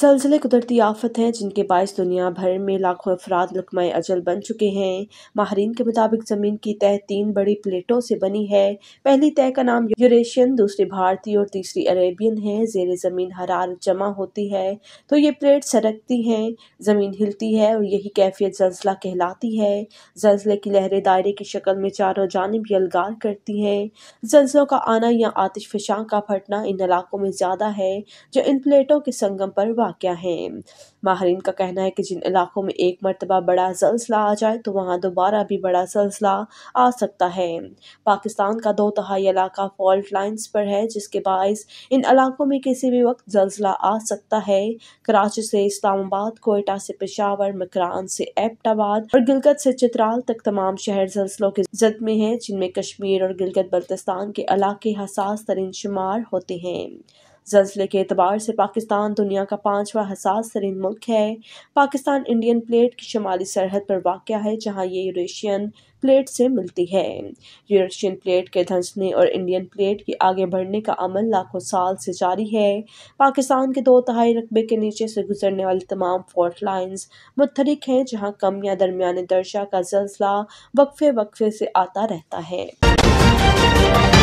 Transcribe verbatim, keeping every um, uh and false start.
सलसिले कुदरती आफत हैं जिनके बायस दुनिया भर में लाखों अफराद लकमाए अजल बन चुके हैं। माहरीन के मुताबिक ज़मीन की तह तीन बड़ी प्लेटों से बनी है। पहली तह का नाम यूरेशियन, दूसरी भारतीय और तीसरी अरेबियन है। जेर ज़मीन हरारत जमा होती है तो ये प्लेट सरकती हैं, ज़मीन हिलती है और यही कैफियत ज़लज़ला कहलाती है। ज़लज़ले की लहरें दायरे की शक्ल में चारों जानिब यलगार करती हैं। ज़लज़लों का आना या आतिश फ़शां का फटना इन इलाकों में ज़्यादा है जो इन प्लेटों के संगम पर वाक़या हैं। माहरीन का कहना है कि जिन इलाकों में एक मरतबा बड़ा ज़लज़ला आ जाए तो वहाँ दोबारा भी बड़ा ज़लज़ला आ सकता है। पाकिस्तान का दो तिहाई इलाका फॉल्ट लाइन्स पर है जिसके बायस इन इलाकों में किसी भी वक्त ज़लज़ला आ सकता है। कराची से इस्लामाबाद, कोयटा से पेशावर, मकरान से एबटाबाद और गिलगित से चित्राल तक तमाम शहर ज़लज़लों की जद में हैं, जिनमें कश्मीर और गिलगित बल्तिस्तान के इलाके हसास तरीन शुमार होते हैं। ज़लज़ले के एतबार से पाकिस्तान दुनिया का पाँचवा हसास तरीन मुल्क है। पाकिस्तान इंडियन प्लेट की शुमाली सरहद पर वाक़या है जहाँ ये यूरेशियन प्लेट से मिलती है। यूरेशियन प्लेट के धंसने और इंडियन प्लेट की आगे बढ़ने का अमल लाखों साल से जारी है। पाकिस्तान के दो तिहाई रकबे के नीचे से गुजरने वाली तमाम फॉल्ट लाइन्स मुतहरिक हैं जहाँ कम या दरमियाने दर्जा का ज़लज़ला वक्फे वक्फे से आता रहता है।